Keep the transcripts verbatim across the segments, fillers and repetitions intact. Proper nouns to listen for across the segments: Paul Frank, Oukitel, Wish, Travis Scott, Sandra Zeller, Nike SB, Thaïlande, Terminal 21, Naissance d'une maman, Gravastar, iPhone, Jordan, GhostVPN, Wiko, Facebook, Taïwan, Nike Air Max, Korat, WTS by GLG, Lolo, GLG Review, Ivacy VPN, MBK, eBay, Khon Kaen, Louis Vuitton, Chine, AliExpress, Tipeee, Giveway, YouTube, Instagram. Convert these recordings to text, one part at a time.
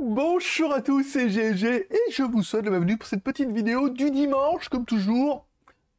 Bonjour à tous, c'est G L G et je vous souhaite la bienvenue pour cette petite vidéo du dimanche. Comme toujours,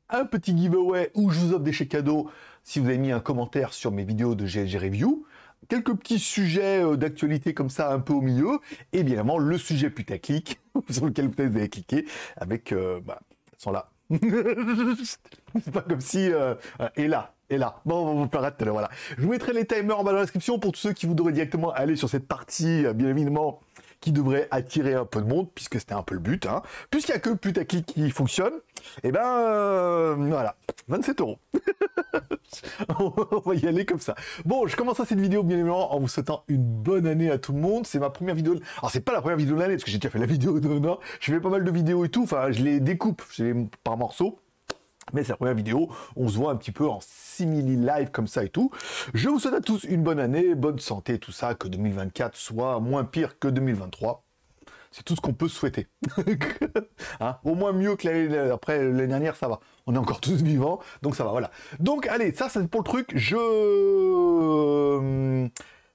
un petit giveaway où je vous offre des chèques cadeaux si vous avez mis un commentaire sur mes vidéos de G L G Review. Quelques petits sujets d'actualité comme ça un peu au milieu. Et bien évidemment, le sujet putaclic sur lequel vous avez cliqué avec... Euh, bah, ils sont là. C'est pas comme si... Euh, et là. Et là, bon, on vous parlera tout à l'heure, voilà. Je vous mettrai les timers en bas dans la description pour tous ceux qui voudraient directement aller sur cette partie, bien évidemment, qui devrait attirer un peu de monde, puisque c'était un peu le but, hein. Puisqu'il n'y a que putaclic qui fonctionne, et ben, euh, voilà, vingt-sept euros. On va y aller comme ça. Bon, je commence à cette vidéo, bien évidemment, en vous souhaitant une bonne année à tout le monde. C'est ma première vidéo, de... alors c'est pas la première vidéo de l'année, parce que j'ai déjà fait la vidéo de l'honneur. Je fais pas mal de vidéos et tout, enfin, je les découpe je les... par morceaux. Mais c'est la première vidéo, on se voit un petit peu en simili live comme ça et tout. Je vous souhaite à tous une bonne année, bonne santé, tout ça, que deux mille vingt-quatre soit moins pire que deux mille vingt-trois. C'est tout ce qu'on peut souhaiter. Hein, au moins mieux que l'année après l'année dernière, ça va. On est encore tous vivants, donc ça va, voilà. Donc allez, ça c'est pour le truc, je...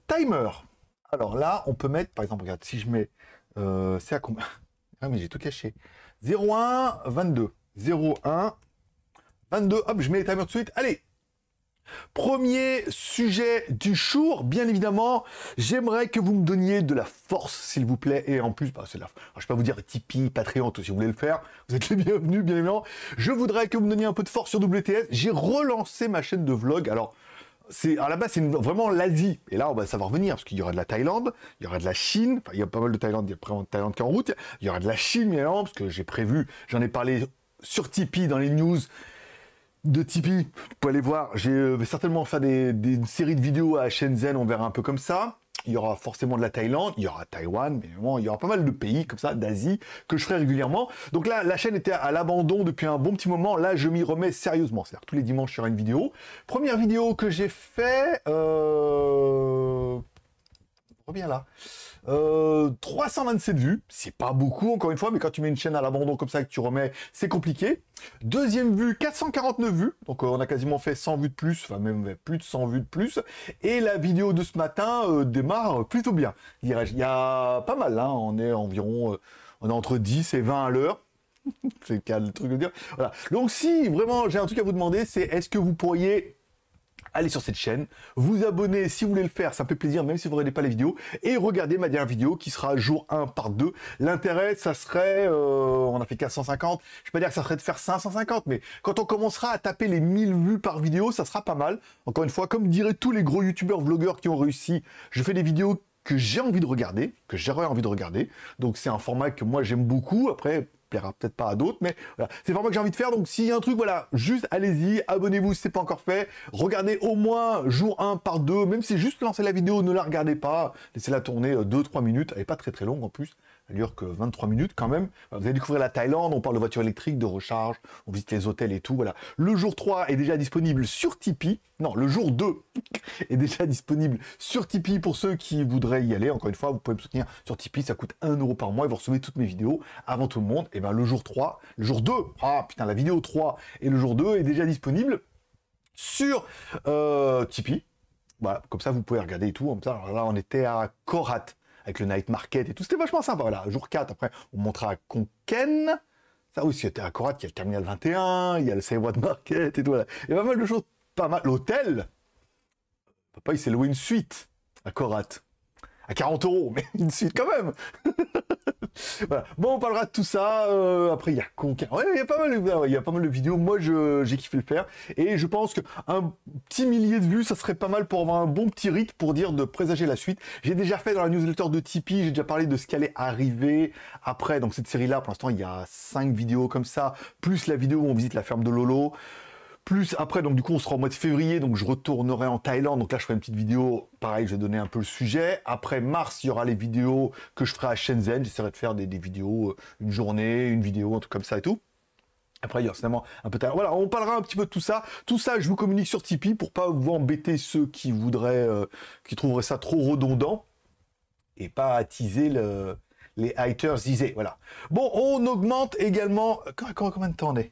Timer. Alors là, on peut mettre, par exemple, regarde, si je mets... Euh, c'est à combien? Ah mais j'ai tout caché. zéro un, vingt-deux. zéro un, vingt-deux, hop, je mets les timers tout de suite. Allez, premier sujet du jour, bien évidemment, j'aimerais que vous me donniez de la force, s'il vous plaît, et en plus, bah, c'est la... je vais pas vous dire Tipeee, Patreon, tout, si vous voulez le faire, vous êtes les bienvenus, bien évidemment. Je voudrais que vous me donniez un peu de force sur W T S. J'ai relancé ma chaîne de vlog, alors... C'est, à la base, c'est vraiment l'Asie. Et là, on va savoir venir, parce qu'il y aura de la Thaïlande, il y aura de la Chine, enfin, il y a pas mal de Thaïlande, il y a de Thaïlande qui est en route, il y aura de la Chine, bien évidemment, parce que j'ai prévu, j'en ai parlé sur Tipeee dans les news de Tipeee, vous pouvez aller voir, je vais certainement faire des, des séries de vidéos à Shenzhen, on verra un peu comme ça. Il y aura forcément de la Thaïlande, il y aura Taïwan, mais bon, il y aura pas mal de pays comme ça, d'Asie, que je ferai régulièrement. Donc là, la chaîne était à l'abandon depuis un bon petit moment. Là, je m'y remets sérieusement. C'est-à-dire tous les dimanches, il y aura une vidéo. Première vidéo que j'ai fait... Euh... Reviens là. Euh, trois cent vingt-sept vues, c'est pas beaucoup encore une fois, mais quand tu mets une chaîne à l'abandon comme ça que tu remets, c'est compliqué. Deuxième vue, quatre cent quarante-neuf vues, donc euh, on a quasiment fait cent vues de plus, enfin même plus de cent vues de plus. Et la vidéo de ce matin euh, démarre plutôt bien, dirais-je. Il y a pas mal, hein, on est environ, euh, on est entre dix et vingt à l'heure. C'est calme le truc de dire. Voilà. Donc si vraiment j'ai un truc à vous demander, c'est est-ce que vous pourriez... allez sur cette chaîne, vous abonner si vous voulez le faire, ça me fait plaisir, même si vous ne regardez pas les vidéos, et regardez ma dernière vidéo qui sera jour un, part deux. L'intérêt, ça serait, euh, on a fait quatre cent cinquante, je ne vais pas dire que ça serait de faire cinq cent cinquante, mais quand on commencera à taper les mille vues par vidéo, ça sera pas mal. Encore une fois, comme diraient tous les gros youtubeurs, vlogueurs qui ont réussi, je fais des vidéos que j'ai envie de regarder, que j'aurais envie de regarder, donc c'est un format que moi j'aime beaucoup, après... plaira peut-être pas à d'autres, mais voilà. C'est vraiment que j'ai envie de faire, donc s'il y a un truc, voilà, juste allez-y, abonnez-vous si c'est pas encore fait, regardez au moins jour un par deux, même si c'est juste lancer la vidéo, ne la regardez pas, laissez-la tourner deux trois minutes, elle n'est pas très très longue en plus, elle dure que vingt-trois minutes quand même, vous allez découvrir la Thaïlande, on parle de voitures électriques, de recharge, on visite les hôtels et tout, voilà. Le jour trois est déjà disponible sur Tipeee, non, le jour deux est déjà disponible sur Tipeee pour ceux qui voudraient y aller, encore une fois, vous pouvez me soutenir sur Tipeee, ça coûte un euro par mois, et vous recevez toutes mes vidéos avant tout le monde. Et eh bien le jour trois, le jour deux, ah putain la vidéo trois et le jour deux est déjà disponible sur euh, Tipeee. Voilà, comme ça vous pouvez regarder et tout. Comme ça, là on était à Korat avec le night market et tout, c'était vachement sympa. Voilà, jour quatre, après on montera à Khon Kaen. Ça aussi, c'était à Korat, il y a le Terminal vingt et un, il y a le Say What Market et tout. Voilà. Il y a pas mal de choses, pas mal. L'hôtel, papa il s'est loué une suite à Korat. À quarante euros, mais une suite quand même. Voilà. Bon, on parlera de tout ça. Euh, après, il y a Conquin. Ouais, il y a pas mal, ouais, y a pas mal de vidéos. Moi, j'ai kiffé le faire. Et je pense qu'un petit millier de vues, ça serait pas mal pour avoir un bon petit rite pour dire de présager la suite. J'ai déjà fait dans la newsletter de Tipeee, j'ai déjà parlé de ce qui allait arriver après. Donc, cette série-là, pour l'instant, il y a cinq vidéos comme ça, plus la vidéo où on visite la ferme de Lolo. Plus après, donc du coup, on sera au mois de février, donc je retournerai en Thaïlande. Donc là, je ferai une petite vidéo, pareil, je vais donner un peu le sujet. Après mars, il y aura les vidéos que je ferai à Shenzhen. J'essaierai de faire des, des vidéos, une journée, une vidéo, un truc comme ça et tout. Après, il y aura finalement un peu tard. Voilà, on parlera un petit peu de tout ça. Tout ça, je vous communique sur Tipeee pour pas vous embêter ceux qui voudraient, euh, qui trouveraient ça trop redondant et pas attiser le, les haters, disés. Voilà. Bon, on augmente également... Combien de temps on est ?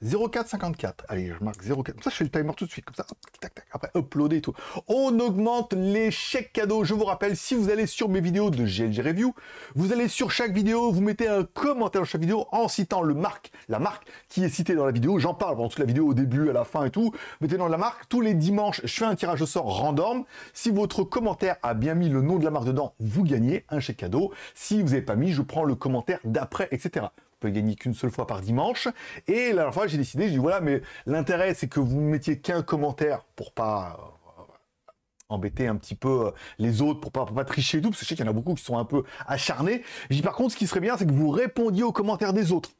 zéro virgule quatre cent cinquante-quatre. Allez, je marque zéro virgule quatre. Comme ça, je fais le timer tout de suite. Comme ça, hop, tac, tac. Après, uploader et tout. On augmente les chèques cadeaux. Je vous rappelle, si vous allez sur mes vidéos de G L G Review, vous allez sur chaque vidéo, vous mettez un commentaire dans chaque vidéo en citant le marque, la marque qui est citée dans la vidéo. J'en parle pendant toute la vidéo, au début, à la fin et tout. Mettez dans la marque. Tous les dimanches, je fais un tirage au sort random. Si votre commentaire a bien mis le nom de la marque dedans, vous gagnez un chèque cadeau. Si vous n'avez pas mis, je prends le commentaire d'après, et cetera. Peut gagner qu'une seule fois par dimanche. Et la dernière fois, j'ai décidé, j'ai dit, voilà, mais l'intérêt, c'est que vous ne mettiez qu'un commentaire pour pas euh, embêter un petit peu euh, les autres, pour pas, pour pas tricher et tout, parce que je sais qu'il y en a beaucoup qui sont un peu acharnés. J'ai dit, par contre, ce qui serait bien, c'est que vous répondiez aux commentaires des autres.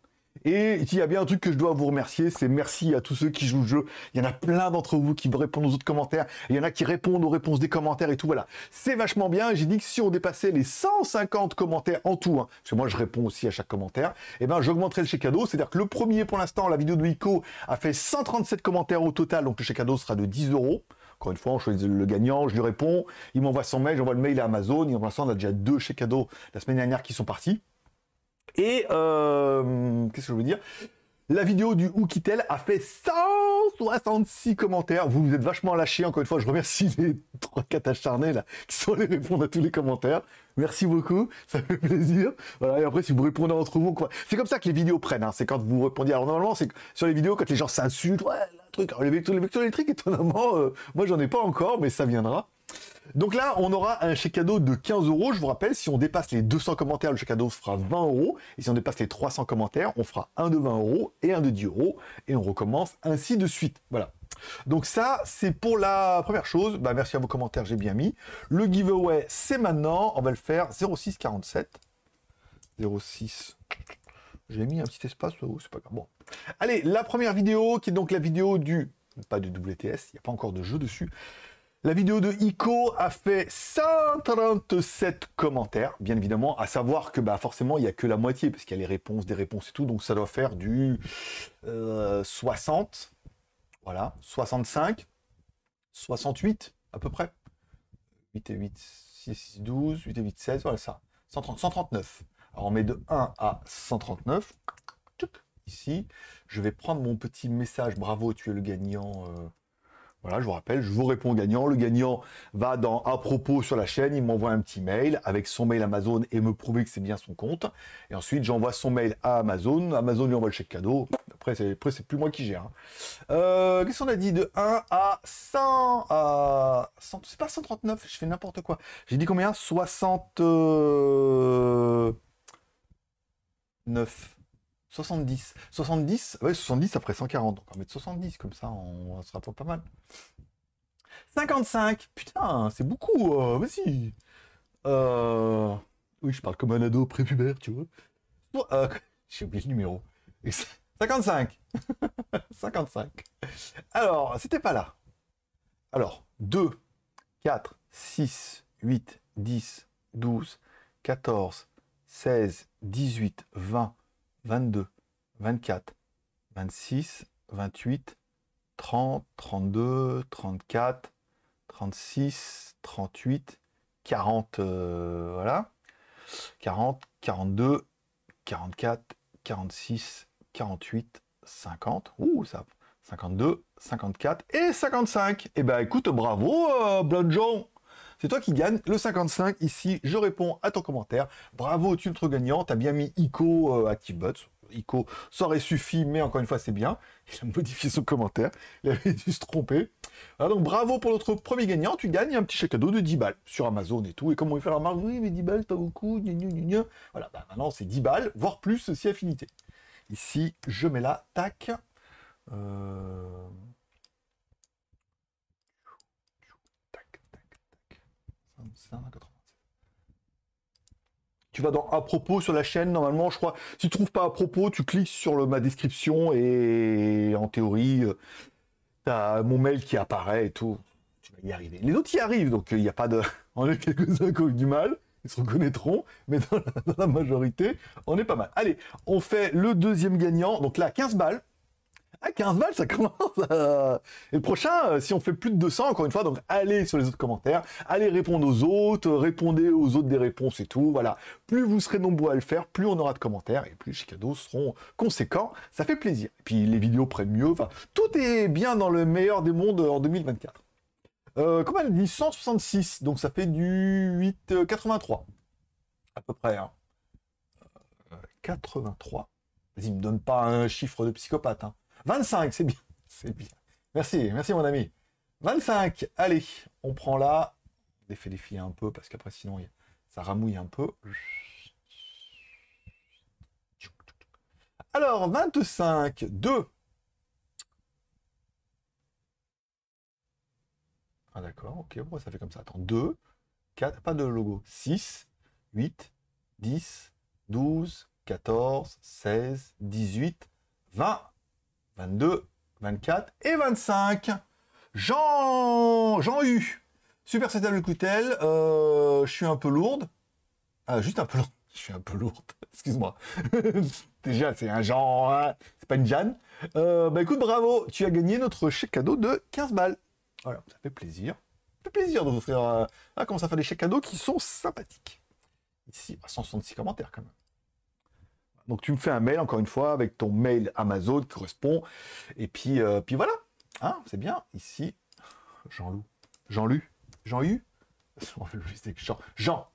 Et il y a bien un truc que je dois vous remercier, c'est merci à tous ceux qui jouent le jeu. Il y en a plein d'entre vous qui répondent aux autres commentaires. Il y en a qui répondent aux réponses des commentaires et tout, voilà. C'est vachement bien. J'ai dit que si on dépassait les cent cinquante commentaires en tout, hein, parce que moi je réponds aussi à chaque commentaire, et eh ben j'augmenterai le chèque cadeau. C'est-à-dire que le premier, pour l'instant, la vidéo de Wiko a fait cent trente-sept commentaires au total, donc le chèque cadeau sera de dix euros. Encore une fois, on choisit le gagnant, je lui réponds, il m'envoie son mail, j'envoie le mail à Amazon. Et pour l'instant, on a déjà deux chèques cadeaux la semaine dernière qui sont partis. Et euh, qu'est-ce que je veux dire? La vidéo du Oukitel a fait cent soixante-six commentaires. Vous vous êtes vachement lâchés. Encore une fois, je remercie les trois quatre acharnés là, qui sont allés répondre à tous les commentaires. Merci beaucoup, ça fait plaisir. Voilà, et après, si vous répondez entre vous, quoi. C'est comme ça que les vidéos prennent, hein. C'est quand vous répondez. Alors, normalement, c'est sur les vidéos, quand les gens s'insultent, ouais, le truc, alors, les vecteurs électriques, étonnamment, euh, moi, j'en ai pas encore, mais ça viendra. Donc là, on aura un chèque cadeau de quinze euros. Je vous rappelle, si on dépasse les deux cents commentaires, le chèque cadeau fera vingt euros. Et si on dépasse les trois cents commentaires, on fera un de vingt euros et un de dix euros. Et on recommence ainsi de suite. Voilà. Donc ça, c'est pour la première chose. Bah, merci à vos commentaires, j'ai bien mis. Le giveaway, c'est maintenant. On va le faire zéro six quarante-sept. zéro six. J'ai mis un petit espace. Oh, c'est pas grave. Bon. Allez, la première vidéo, qui est donc la vidéo du... Pas du W T S, il n'y a pas encore de jeu dessus. La vidéo de Ico a fait cent trente-sept commentaires, bien évidemment, à savoir que bah, forcément, il n'y a que la moitié, parce qu'il y a les réponses, des réponses et tout, donc ça doit faire du euh, soixante, voilà, soixante-cinq, soixante-huit à peu près, huit et huit, six, douze, huit et huit, seize, voilà ça, cent trente, cent trente-neuf. Alors on met de un à cent trente-neuf, ici, je vais prendre mon petit message, bravo, tu es le gagnant... Euh, Voilà, je vous rappelle, je vous réponds au gagnant. Le gagnant va dans à propos sur la chaîne, il m'envoie un petit mail avec son mail Amazon et me prouver que c'est bien son compte. Et ensuite, j'envoie son mail à Amazon. Amazon lui envoie le chèque cadeau. Après, c'est plus moi qui gère. Hein. Euh, Qu'est-ce qu'on a dit de un à cent, à cent, c'est pas cent trente-neuf, je fais n'importe quoi. J'ai dit combien? soixante-neuf. soixante-dix. soixante-dix, ouais, soixante-dix, ça ferait cent quarante. Donc on va mettre soixante-dix, comme ça, on sera pas mal. cinquante-cinq, putain, c'est beaucoup, euh, vas-y. Euh... Oui, je parle comme un ado prépubère, tu vois. Bon, euh, j'ai oublié le numéro. cinquante-cinq. cinquante-cinq. Alors, c'était pas là. Alors, deux, quatre, six, huit, dix, douze, quatorze, seize, dix-huit, vingt, vingt-deux, vingt-quatre, vingt-six, vingt-huit, trente, trente-deux, trente-quatre, trente-six, trente-huit, quarante, euh, voilà, quarante, quarante-deux, quarante-quatre, quarante-six, quarante-huit, cinquante, ouh, ça, cinquante-deux, cinquante-quatre et cinquante-cinq. Eh ben, écoute, bravo, euh, Blonjon. C'est toi qui gagne, le cinquante-cinq, ici, je réponds à ton commentaire. Bravo, tu es notre gagnant, t'as bien mis Ico euh, ActiveBuds. Ico, ça aurait suffi, mais encore une fois, c'est bien. Il a modifié son commentaire, il avait dû se tromper. Voilà, donc bravo pour notre premier gagnant, tu gagnes un petit chèque cadeau de dix balles sur Amazon et tout. Et comme on lui fait la remarque, oui, mais dix balles, t'as beaucoup, gna gna gna. Voilà, bah, maintenant c'est dix balles, voire plus, si affinité. Ici, je mets là, tac. Euh... Tu vas dans à propos sur la chaîne, normalement, je crois. Si tu trouves pas à propos, tu cliques sur le, ma description et en théorie, tu as mon mail qui apparaît et tout. Tu vas y arriver. Les autres y arrivent, donc il n'y a pas de... On est quelques-uns qui ont eu du mal, ils se reconnaîtront, mais dans la, dans la majorité, on est pas mal. Allez, on fait le deuxième gagnant. Donc là, quinze balles. Ah, quinze balles, ça commence à... Et le prochain, si on fait plus de deux cents, encore une fois, donc allez sur les autres commentaires, allez répondre aux autres, répondez aux autres des réponses et tout, voilà. Plus vous serez nombreux à le faire, plus on aura de commentaires, et plus les cadeaux seront conséquents, ça fait plaisir. Et puis les vidéos prennent mieux, enfin, tout est bien dans le meilleur des mondes en deux mille vingt-quatre. Euh, comment elle dit cent soixante-six, donc ça fait du huit virgule quatre-vingt-trois, à peu près, hein. quatre-vingt-trois. Vas-y, me donne pas un chiffre de psychopathe, hein. vingt-cinq, c'est bien, c'est bien. Merci, merci mon ami. vingt-cinq, allez, on prend là. On fait des filles un peu, parce qu'après sinon, ça ramouille un peu. Alors, vingt-cinq, deux. Ah d'accord, ok, bon, ça fait comme ça. Attends, deux, quatre, pas de logo. six, huit, dix, douze, quatorze, seize, dix-huit, vingt. vingt-deux, vingt-quatre et vingt-cinq. Jean, Jean U. Super Setup Oukitel. Euh, je suis un peu lourde. Ah, juste un peu lourde. Je suis un peu lourde. Excuse-moi. Déjà, c'est un Jean. Hein. C'est pas une Jeanne. Euh, bah écoute, bravo. Tu as gagné notre chèque cadeau de quinze balles. Voilà, ça fait plaisir. Ça fait plaisir de vous offrir. Euh, ah, commence à faire des chèques cadeaux qui sont sympathiques. Ici, cent soixante-six commentaires quand même. Donc tu me fais un mail, encore une fois, avec ton mail Amazon qui correspond. Et puis, euh, puis voilà. Hein, c'est bien. Ici, Jean-Loup. Jean-Lu. Jean-U. Jean. Jean.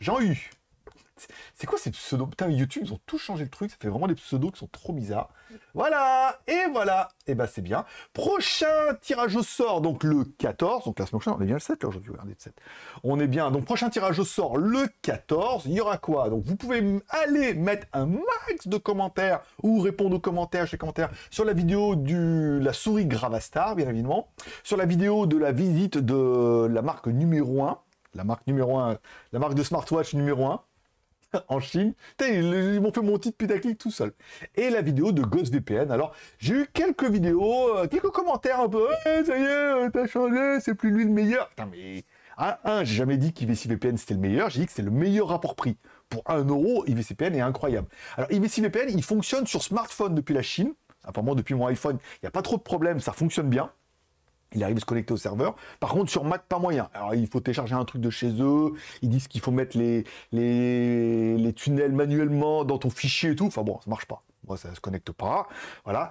Jean-U. C'est quoi ces pseudos? Putain, YouTube, ils ont tout changé le truc. Ça fait vraiment des pseudos qui sont trop bizarres. Voilà. Et voilà. Et bah ben, c'est bien. Prochain tirage au sort, donc le quatorze. Donc la semaine prochaine, on est bien le sept, là, aujourd'hui. Regardez le sept. On est bien. Donc prochain tirage au sort, le quatorze. Il y aura quoi? Donc vous pouvez aller mettre un max de commentaires ou répondre aux commentaires, chez les commentaires, sur la vidéo de la souris Gravastar, bien évidemment. Sur la vidéo de la visite de la marque numéro un. La marque numéro un. La marque de smartwatch numéro un. En Chine. Ils m'ont fait mon titre putaclic tout seul. Et la vidéo de GhostVPN. Alors, j'ai eu quelques vidéos, euh, quelques commentaires un peu. Hey, ça y est, t'as changé, c'est plus lui le meilleur. Putain, mais. Un, un j'ai jamais dit qu'Ivacy V P N c'était le meilleur. J'ai dit que c'est le meilleur rapport prix. Pour un euro, Ivacy V P N est incroyable. Alors, Ivacy V P N, il fonctionne sur smartphone depuis la Chine. Apparemment, depuis mon iPhone, il n'y a pas trop de problèmes. Ça fonctionne bien. Il arrive à se connecter au serveur. Par contre, sur Mac, pas moyen. Alors, il faut télécharger un truc de chez eux. Ils disent qu'il faut mettre les, les, les tunnels manuellement dans ton fichier et tout. Enfin bon, ça marche pas. Moi, ça se connecte pas. Voilà.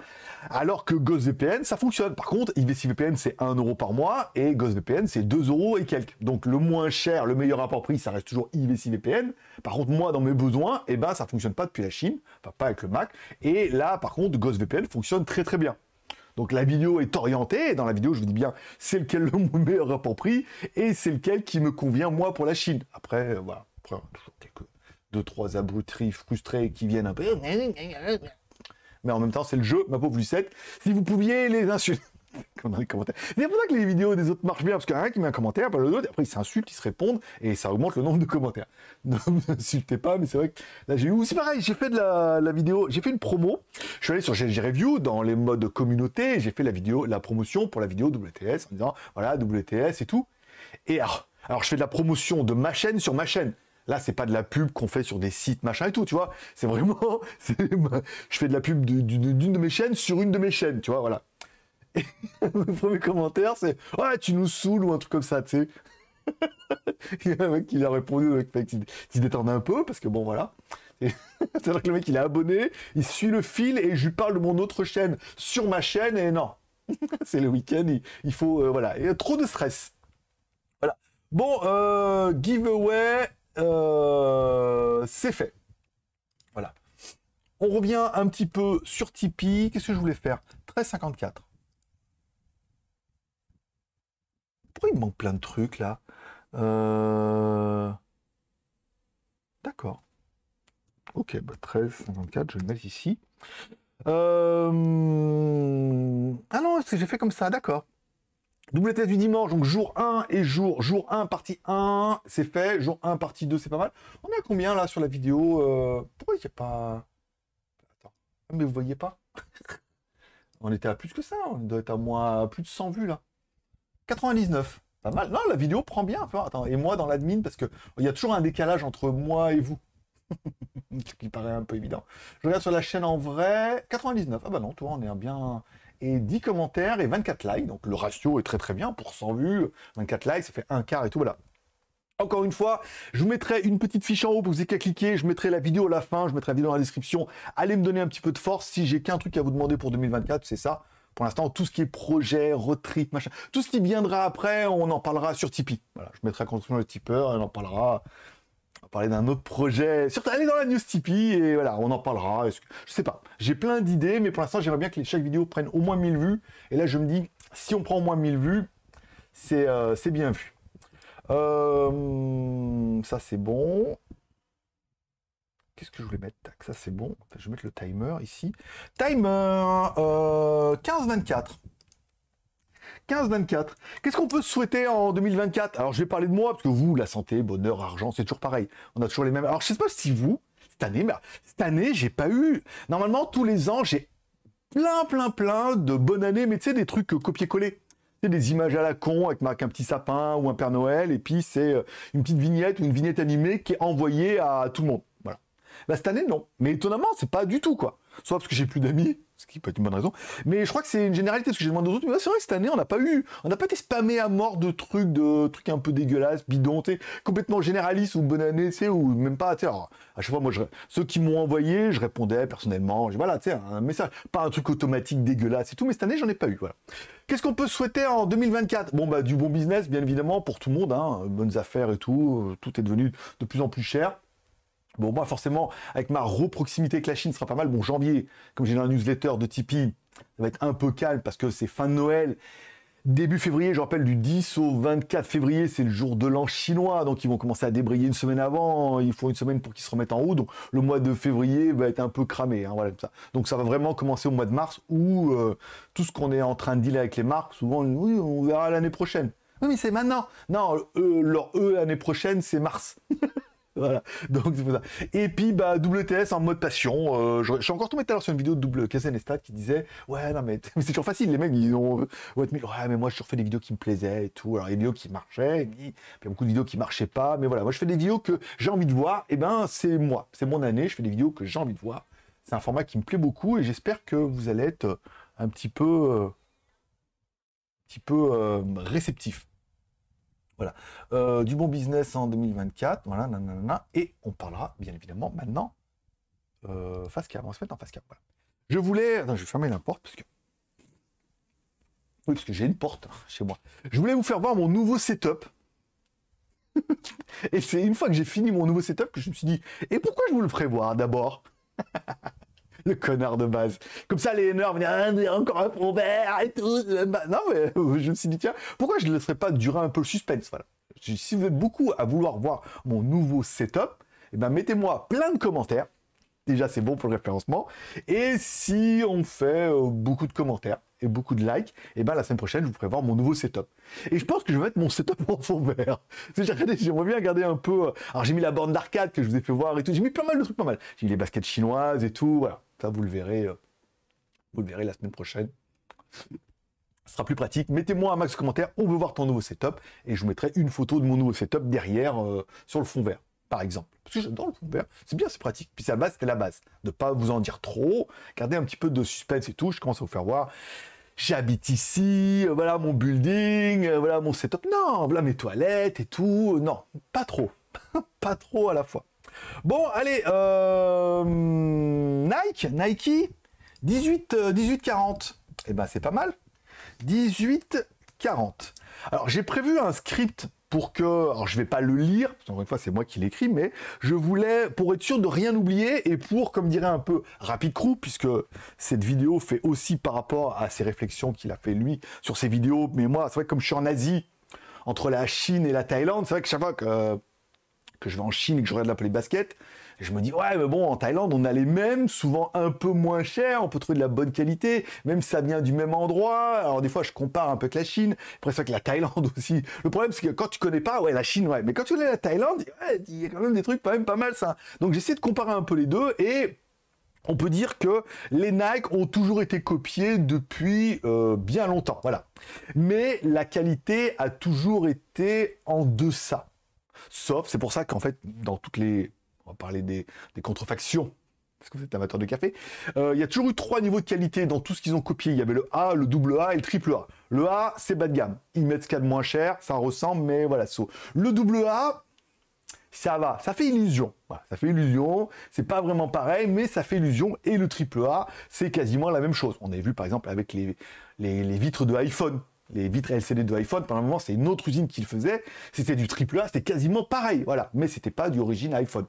Alors que GhostVPN, ça fonctionne. Par contre, Ivacy V P N, c'est un euro par mois. Et GhostVPN, c'est deux euros et quelques. Donc, le moins cher, le meilleur rapport prix, ça reste toujours Ivacy V P N. Par contre, moi, dans mes besoins, eh ben, ça fonctionne pas depuis la Chine. Enfin, pas avec le Mac. Et là, par contre, GhostVPN fonctionne très, très bien. Donc la vidéo est orientée, et dans la vidéo, je vous dis bien, c'est lequel le meilleur rapport prix, et c'est lequel qui me convient, moi, pour la Chine. Après, euh, voilà, après, on a toujours quelques deux, trois abrutis frustrés qui viennent un peu... Mais en même temps, c'est le jeu, ma pauvre Lucette. Si vous pouviez les insulter... dans les commentaires. C'est pour ça que les vidéos des autres marchent bien, parce qu'il y a un qui met un commentaire, après l'autre, après ils s'insultent, ils se répondent, et ça augmente le nombre de commentaires. Ne m'insultez pas, mais c'est vrai que là j'ai eu... C'est pareil, j'ai fait de la, la vidéo, j'ai fait une promo, je suis allé sur G L G Review, dans les modes communauté, j'ai fait la vidéo, la promotion pour la vidéo W T S, en disant, voilà, W T S et tout. Et alors, alors je fais de la promotion de ma chaîne sur ma chaîne. Là, c'est pas de la pub qu'on fait sur des sites, machin et tout, tu vois. C'est vraiment... Je fais de la pub d'une de mes chaînes sur une de mes chaînes, tu vois, voilà. Le premier commentaire, c'est « Ouais, tu nous saoules » ou un truc comme ça, tu sais. Il y a un mec qui a répondu, le mec qui se détendait un peu, parce que bon, voilà. C'est-à-dire que le mec, il est abonné, il suit le fil et je lui parle de mon autre chaîne sur ma chaîne, et non. C'est le week-end, il, il faut... Euh, voilà, il y a trop de stress. Voilà. Bon, euh, giveaway, euh, c'est fait. Voilà. On revient un petit peu sur Tipeee. Qu'est-ce que je voulais faire? treize cinquante-quatre. Pourquoi il me manque plein de trucs, là? euh... D'accord. Ok, bah treize cinquante-quatre, je vais le mettre ici. Euh... Ah non, c'est que j'ai fait comme ça, d'accord. Double test du dimanche, donc jour un et jour... Jour un, partie un, c'est fait. Jour un, partie deux, c'est pas mal. On est à combien, là, sur la vidéo? euh... Pourquoi il n'y a pas... Attends, mais vous voyez pas? On était à plus que ça, on doit être à moins à plus de cent vues, là. quatre-vingt-dix-neuf, pas mal. Non, la vidéo prend bien. Enfin, attends, et moi dans l'admin, parce que il y a toujours un décalage entre moi et vous. ce qui paraît un peu évident. Je regarde sur la chaîne en vrai, quatre-vingt-dix-neuf, ah bah non, toi on est bien, et dix commentaires et vingt-quatre likes, donc le ratio est très très bien, pour cent vues, vingt-quatre likes, ça fait un quart et tout, voilà. Encore une fois, je vous mettrai une petite fiche en haut pour que vous ayez qu'à cliquer, je mettrai la vidéo à la fin, je mettrai la vidéo dans la description, allez me donner un petit peu de force, si j'ai qu'un truc à vous demander pour deux mille vingt-quatre, c'est ça. Pour l'instant, tout ce qui est projet, road trip, machin, tout ce qui viendra après, on en parlera sur Tipeee. Voilà, je mettrai construction le tipeur, on en parlera, on va parler d'un autre projet, surtout allez dans la news Tipeee et voilà, on en parlera, je sais pas. J'ai plein d'idées, mais pour l'instant, j'aimerais bien que chaque vidéo prenne au moins mille vues, et là, je me dis, si on prend au moins mille vues, c'est euh, c'est bien vu. Euh, ça c'est bon. Qu'est-ce que je voulais mettre? Tac, ça c'est bon. Je vais mettre le timer ici. Timer euh, quinze vingt-quatre. quinze vingt-quatre. Qu'est-ce qu'on peut souhaiter en deux mille vingt-quatre? Alors je vais parler de moi, parce que vous, la santé, bonheur, argent, c'est toujours pareil. On a toujours les mêmes. Alors je sais pas si vous, cette année, mais cette année, j'ai pas eu. Normalement, tous les ans, j'ai plein, plein, plein de bonnes années, mais tu sais, des trucs euh, copier-coller. C'est des images à la con avec un petit sapin ou un Père Noël, et puis c'est une petite vignette ou une vignette animée qui est envoyée à tout le monde. Voilà. Bah, cette année, non. Mais étonnamment, c'est pas du tout, quoi. Soit parce que j'ai plus d'amis, ce qui peut être une bonne raison, mais je crois que c'est une généralité, parce que j'ai demandé aux autres, mais bah, c'est vrai que cette année, on n'a pas eu, on n'a pas été spammé à mort de trucs, de trucs un peu dégueulasses, bidons, complètement généralistes, ou bonne année, tu sais, ou même pas, tu sais, à chaque fois, moi, je, ceux qui m'ont envoyé, je répondais personnellement, je, voilà, tu sais, un message, pas un truc automatique, dégueulasse et tout, mais cette année, j'en ai pas eu, voilà. Qu'est-ce qu'on peut souhaiter en deux mille vingt-quatre? Bon, bah, du bon business, bien évidemment, pour tout le monde, hein, bonnes affaires et tout, tout est devenu de plus en plus cher. Bon, moi, forcément, avec ma reproximité avec la Chine, ce sera pas mal. Bon, janvier, comme j'ai dans la newsletter de Tipeee, ça va être un peu calme parce que c'est fin de Noël. Début février, je rappelle, du dix au vingt-quatre février, c'est le jour de l'an chinois. Donc, ils vont commencer à débrayer une semaine avant. Il faut une semaine pour qu'ils se remettent en haut. Donc, le mois de février va être un peu cramé. Hein, voilà, comme ça. Donc, ça va vraiment commencer au mois de mars où euh, tout ce qu'on est en train de dealer avec les marques, souvent, oui, on verra l'année prochaine. Oui, mais c'est maintenant. Non, euh, leur E, l'année prochaine, c'est mars. Voilà, donc c'est pour ça. Et puis, bah, W T S en mode passion. Euh, je, je suis encore tombé tout à l'heure sur une vidéo de Khon Kaen qui disait ouais, non, mais, mais c'est toujours facile. Les mecs, ils ont. Ouais, mais moi, je refais des vidéos qui me plaisaient et tout. Alors, il y a des vidéos qui marchaient, et puis il y a beaucoup de vidéos qui marchaient pas. Mais voilà, moi, je fais des vidéos que j'ai envie de voir. Et ben, c'est moi, c'est mon année. Je fais des vidéos que j'ai envie de voir. C'est un format qui me plaît beaucoup et j'espère que vous allez être un petit peu. Euh, un petit peu euh, réceptif. Voilà, euh, du bon business en deux mille vingt-quatre, voilà, nanana, et on parlera, bien évidemment, maintenant, euh, face cam, on va se mettre en face cam, voilà. Je voulais, attends, je vais fermer la porte, parce que, oui, parce que j'ai une porte hein, chez moi. Je voulais vous faire voir mon nouveau setup, et c'est une fois que j'ai fini mon nouveau setup que je me suis dit, et pourquoi je vous le ferai voir d'abord? Le connard de base. Comme ça, les nerfs venaient ah, encore un Robert et tout. Non, mais je me suis dit, tiens, pourquoi je ne laisserais pas durer un peu le suspense? Voilà. Si vous êtes beaucoup à vouloir voir mon nouveau setup, eh ben, mettez-moi plein de commentaires. Déjà, c'est bon pour le référencement. Et si on fait euh, beaucoup de commentaires et beaucoup de likes, et eh ben la semaine prochaine, je vous ferai voir mon nouveau setup. Et je pense que je vais mettre mon setup en fond vert. J'aimerais bien regarder un peu. Alors, j'ai mis la borne d'arcade que je vous ai fait voir et tout. J'ai mis pas mal de trucs, pas mal. J'ai mis les baskets chinoises et tout. Voilà. Ça, vous le verrez, vous le verrez la semaine prochaine. Ce sera plus pratique. Mettez-moi un max de commentaires. On veut voir ton nouveau setup. Et je vous mettrai une photo de mon nouveau setup derrière euh, sur le fond vert, par exemple. Parce que j'adore le fond vert. C'est bien, c'est pratique. Puis à la base, c'était la base. Ne pas vous en dire trop. Gardez un petit peu de suspense et tout. Je commence à vous faire voir. J'habite ici. Euh, voilà mon building. Euh, voilà mon setup. Non, voilà mes toilettes et tout. Non, pas trop. Pas trop à la fois. Bon, allez, euh, Nike, Nike, dix-huit quarante, et eh ben c'est pas mal, dix-huit quarante. Alors j'ai prévu un script pour que, alors je vais pas le lire, parce qu'encore une fois c'est moi qui l'écris, mais je voulais, pour être sûr de rien oublier, et pour, comme dirait un peu Rapid Crew, puisque cette vidéo fait aussi par rapport à ses réflexions qu'il a fait lui sur ses vidéos, mais moi c'est vrai que comme je suis en Asie, entre la Chine et la Thaïlande, c'est vrai que chaque fois que... Euh, que je vais en Chine et que je regarde la play basket, et je me dis, ouais, mais bon, en Thaïlande, on a les mêmes, souvent un peu moins cher, on peut trouver de la bonne qualité, même si ça vient du même endroit. Alors, des fois, je compare un peu avec la Chine, après, c'est vrai que la Thaïlande aussi. Le problème, c'est que quand tu connais pas, ouais, la Chine, ouais, mais quand tu connais la Thaïlande, ouais, il y a quand même des trucs quand même pas mal, ça. Donc, j'essaie de comparer un peu les deux, et on peut dire que les Nike ont toujours été copiés depuis euh, bien longtemps, voilà. Mais la qualité a toujours été en deçà. Sauf, c'est pour ça qu'en fait, dans toutes les on va parler des, des contrefactions, parce que vous êtes amateur de café. Euh, il y a toujours eu trois niveaux de qualité dans tout ce qu'ils ont copié. Il y avait le A, le double A et le triple A. Le A, c'est bas de gamme. Ils mettent ce qu'il y a de moins cher, ça ressemble, mais voilà. So. Le double A, ça va, ça fait illusion. Voilà, ça fait illusion, c'est pas vraiment pareil, mais ça fait illusion. Et le triple A, c'est quasiment la même chose. On avait vu, par exemple, avec les, les, les vitres de iPhone. Les vitres L C D de iPhone, pendant un moment, c'est une autre usine qui le faisait. C'était du triple A, c'était quasiment pareil. Voilà, mais c'était pas du origine iPhone.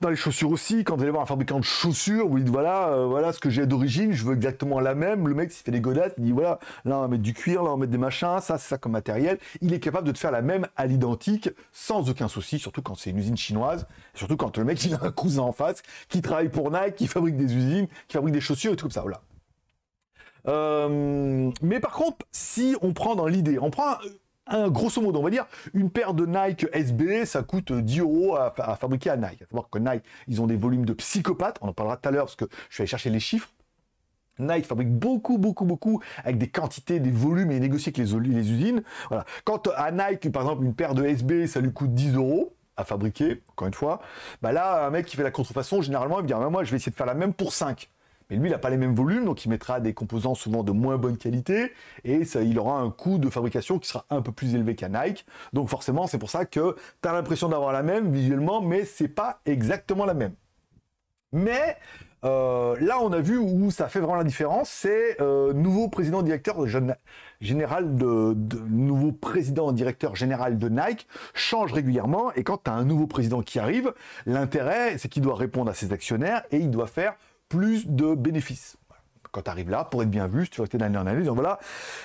Dans les chaussures aussi, quand vous allez voir un fabricant de chaussures, vous dites voilà, euh, voilà ce que j'ai d'origine, je veux exactement la même. Le mec, s'il fait des godasses, il dit voilà, là on va mettre du cuir, là on va mettre des machins, ça c'est ça comme matériel. Il est capable de te faire la même à l'identique, sans aucun souci, surtout quand c'est une usine chinoise, surtout quand le mec il a un cousin en face, qui travaille pour Nike, qui fabrique des usines, qui fabrique des chaussures et tout comme ça, voilà. Euh, mais par contre, si on prend dans l'idée, on prend un, un grosso modo, on va dire, une paire de Nike S B, ça coûte dix euros à, à fabriquer à Nike. Il faut savoir que Nike, ils ont des volumes de psychopathes, on en parlera tout à l'heure parce que je suis allé chercher les chiffres. Nike fabrique beaucoup, beaucoup, beaucoup, avec des quantités, des volumes, et négocie avec les, les usines. Voilà. Quant à Nike, par exemple, une paire de S B, ça lui coûte dix euros à fabriquer, encore une fois. Bah là, un mec qui fait la contrefaçon, généralement, il me dit ah, moi, je vais essayer de faire la même pour cinq. Mais lui, il n'a pas les mêmes volumes, donc il mettra des composants souvent de moins bonne qualité, et ça, il aura un coût de fabrication qui sera un peu plus élevé qu'à Nike. Donc forcément, c'est pour ça que tu as l'impression d'avoir la même visuellement, mais c'est pas exactement la même. Mais euh, là, on a vu où ça fait vraiment la différence, c'est euh, nouveau président directeur jeune, général de, de nouveau président directeur général de Nike change régulièrement, et quand tu as un nouveau président qui arrive, l'intérêt, c'est qu'il doit répondre à ses actionnaires et il doit faire plus de bénéfices. Quand tu arrives là, pour être bien vu, si tu vas rester d'année en année, donc voilà,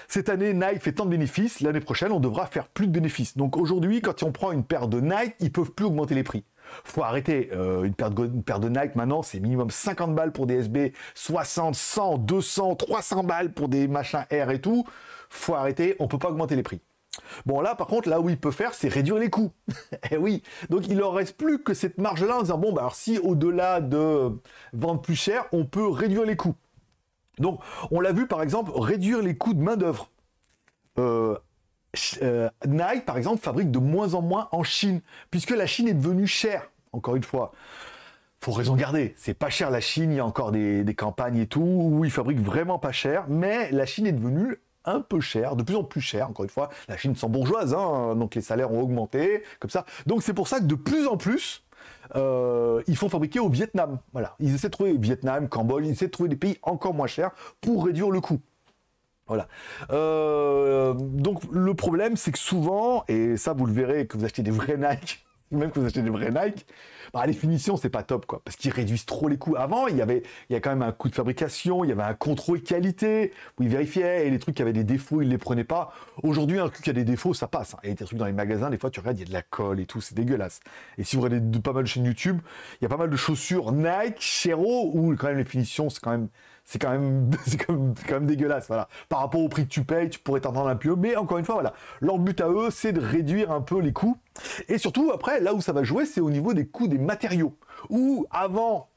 cette année, Nike fait tant de bénéfices, l'année prochaine, on devra faire plus de bénéfices. Donc aujourd'hui, quand on prend une paire de Nike, ils peuvent plus augmenter les prix. Faut arrêter, euh, une, paire de, une paire de Nike, maintenant, c'est minimum cinquante balles pour des S B, soixante, cent, deux cents, trois cents balles pour des machins R et tout. Faut arrêter, on peut pas augmenter les prix. Bon, là, par contre, là où il peut faire, c'est réduire les coûts. Eh oui. Donc, il leur reste plus que cette marge-là en disant, bon, bah, alors si au-delà de vendre plus cher, on peut réduire les coûts. Donc, on l'a vu, par exemple, réduire les coûts de main-d'œuvre. Euh, euh, Nike, par exemple, fabrique de moins en moins en Chine, puisque la Chine est devenue chère, encore une fois. Faut raison garder, c'est pas cher la Chine, il y a encore des, des campagnes et tout, où ils fabriquent vraiment pas cher, mais la Chine est devenue un peu cher, de plus en plus cher, encore une fois, la Chine sans bourgeoise, hein, donc les salaires ont augmenté, comme ça. Donc c'est pour ça que de plus en plus, euh, ils font fabriquer au Vietnam. Voilà, ils essaient de trouver Vietnam, Cambodge, ils essaient de trouver des pays encore moins chers pour réduire le coût. Voilà. Euh, donc le problème, c'est que souvent, et ça vous le verrez, que vous achetez des vrais Nike, même que vous achetez des vrais Nike, bah, les finitions, c'est pas top, quoi, parce qu'ils réduisent trop les coûts. Avant, il y avait, il y a quand même un coût de fabrication, il y avait un contrôle qualité, où ils vérifiaient, et les trucs qui avaient des défauts, ils les prenaient pas. Aujourd'hui, un truc qui a des défauts, ça passe, hein. Et des trucs dans les magasins, des fois, tu regardes, il y a de la colle et tout, c'est dégueulasse. Et si vous regardez de, pas mal de chaînes YouTube, il y a pas mal de chaussures Nike, Shero, où quand même les finitions, c'est quand même, c'est quand même, c'est quand même, quand même dégueulasse, voilà. Par rapport au prix que tu payes, tu pourrais t'entendre un peu, mais encore une fois, voilà. Leur but à eux, c'est de réduire un peu les coûts. Et surtout, après, là où ça va jouer, c'est au niveau des coûts des matériaux. Où, avant,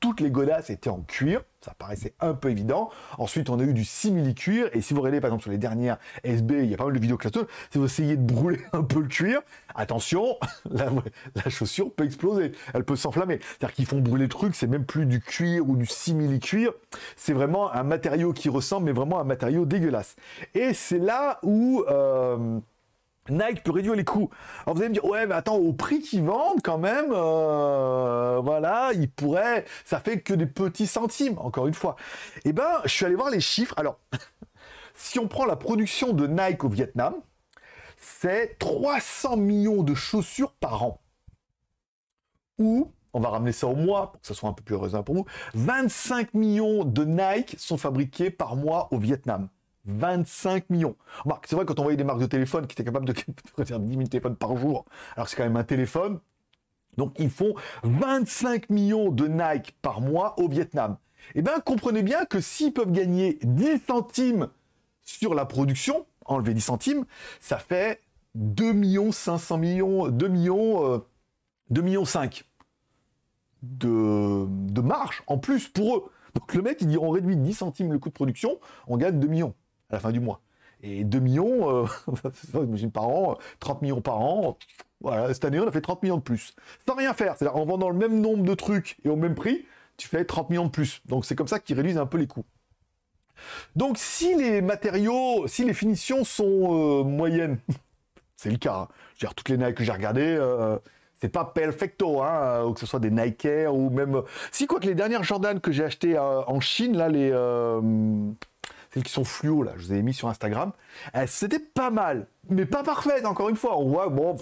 toutes les godasses étaient en cuir. Ça paraissait un peu évident. Ensuite, on a eu du simili-cuir. Et si vous regardez, par exemple, sur les dernières S B, il y a pas mal de vidéos classeuses. Si vous essayez de brûler un peu le cuir, attention, la, la chaussure peut exploser. Elle peut s'enflammer. C'est-à-dire qu'ils font brûler le truc. C'est même plus du cuir ou du simili-cuir. C'est vraiment un matériau qui ressemble, mais vraiment un matériau dégueulasse. Et c'est là où... Euh, Nike peut réduire les coûts. Alors vous allez me dire, ouais, mais attends, au prix qu'ils vendent, quand même, euh, voilà, ils pourraient, ça fait que des petits centimes, encore une fois. Eh ben, je suis allé voir les chiffres. Alors, si on prend la production de Nike au Vietnam, c'est trois cents millions de chaussures par an. Ou, on va ramener ça au mois, pour que ça soit un peu plus heureux pour vous, vingt-cinq millions de Nike sont fabriqués par mois au Vietnam. vingt-cinq millions. C'est vrai, quand on voyait des marques de téléphone qui étaient capables de faire dix mille téléphones par jour, alors c'est quand même un téléphone, donc ils font vingt-cinq millions de Nike par mois au Vietnam. Et bien, comprenez bien que s'ils peuvent gagner dix centimes sur la production, enlever dix centimes, ça fait deux millions cinq cents millions, deux millions, euh, deux millions cinq de, de marge en plus pour eux. Donc le mec, il dit, on réduit dix centimes le coût de production, on gagne deux millions à la fin du mois. Et deux millions, euh, j'imagine par an, trente millions par an, Voilà, cette année, on a fait trente millions de plus. Sans rien faire, c'est-à-dire en vendant le même nombre de trucs et au même prix, tu fais trente millions de plus. Donc c'est comme ça qu'ils réduisent un peu les coûts. Donc si les matériaux, si les finitions sont euh, moyennes, c'est le cas. Hein. Je veux dire, toutes les Nike que j'ai regardées, euh, c'est pas perfecto, hein, que ce soit des Nike Air ou même... Si, quoique les dernières Jordan que j'ai achetées euh, en Chine, là, les... Euh... celles qui sont fluo, là, je vous ai mis sur Instagram, eh, c'était pas mal, mais pas parfait, encore une fois. On voit, bon,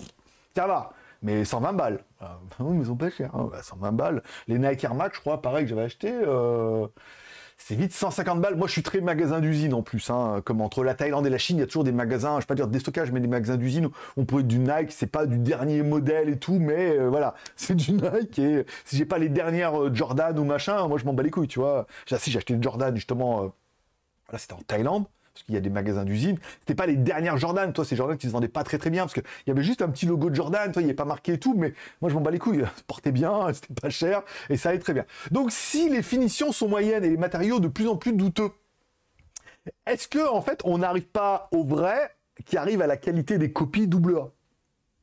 ça va, mais cent vingt balles. Euh, oui, mais ils sont pas chers, hein, bah, cent vingt balles. Les Nike Air Max, je crois, pareil, que j'avais acheté, euh, c'est vite cent cinquante balles. Moi, je suis très magasin d'usine en plus, hein, comme entre la Thaïlande et la Chine, il y a toujours des magasins, je vais pas dire des stockages, mais des magasins d'usine où on peut être du Nike, c'est pas du dernier modèle et tout, mais euh, voilà, c'est du Nike, et euh, si j'ai pas les dernières euh, Jordan ou machin, moi, je m'en bats les couilles, tu vois. Ah, si j'ai acheté une Jordan, justement... Euh, Là, c'était en Thaïlande, parce qu'il y a des magasins d'usine. C'était pas les dernières Jordan, toi, c'est Jordan qui se vendait pas très très bien, parce qu'il y avait juste un petit logo de Jordan, toi, il n'y avait pas marqué et tout, mais moi, je m'en bats les couilles, ça portait bien, c'était pas cher, et ça allait très bien. Donc, si les finitions sont moyennes et les matériaux de plus en plus douteux, est-ce que, en fait, on n'arrive pas au vrai qui arrive à la qualité des copies double A?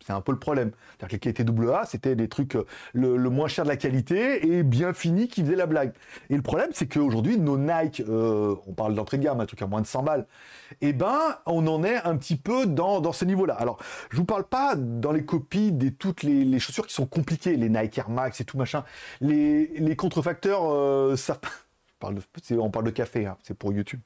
C'est un peu le problème. C'est-à-dire que les qualités double A, c'était des trucs le, le moins cher de la qualité et bien fini qui faisait la blague. Et le problème, c'est qu'aujourd'hui, nos Nike, euh, on parle d'entrée de gamme, un truc à moins de cent balles, eh ben, on en est un petit peu dans, dans ce niveau-là. Alors, je vous parle pas dans les copies de toutes les, les chaussures qui sont compliquées, les Nike Air Max et tout machin. Les, les contrefacteurs, euh, ça... on parle de café, hein, c'est pour YouTube.